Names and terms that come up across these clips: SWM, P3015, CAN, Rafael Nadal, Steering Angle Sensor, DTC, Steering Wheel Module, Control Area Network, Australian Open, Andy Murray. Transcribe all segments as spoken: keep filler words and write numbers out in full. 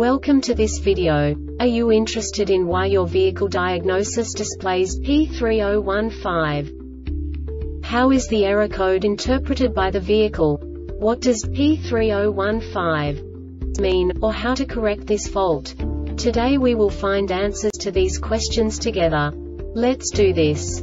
Welcome to this video. Are you interested in why your vehicle diagnosis displays P three zero one five? How is the error code interpreted by the vehicle? What does P three zero one five mean, or how to correct this fault? Today we will find answers to these questions together. Let's do this.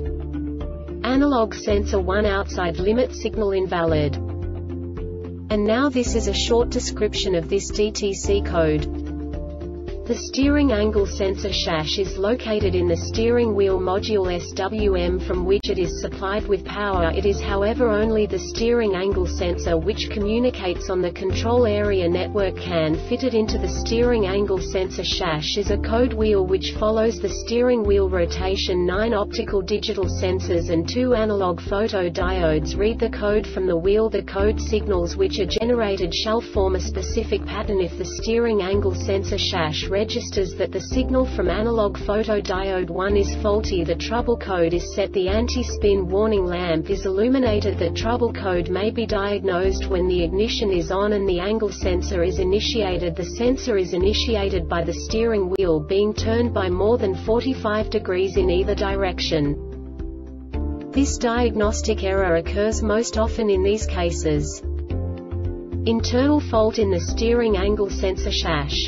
analog sensor one outside limit signal invalid. And now this is a short description of this D T C code. The steering angle sensor shash is located in the steering wheel module S W M from which it is supplied with power. It is however only the steering angle sensor which communicates on the control area network. C A N fitted into the steering angle sensor shash is a code wheel which follows the steering wheel rotation. Nine optical digital sensors and two analog photodiodes read the code from the wheel. The code signals which are generated shall form a specific pattern. If the steering angle sensor shash registers that the signal from analog photodiode one is faulty, the trouble code is set. The anti-spin warning lamp is illuminated. The trouble code may be diagnosed when the ignition is on and the angle sensor is initiated. The sensor is initiated by the steering wheel being turned by more than forty-five degrees in either direction. This diagnostic error occurs most often in these cases: internal fault in the steering angle sensor shash.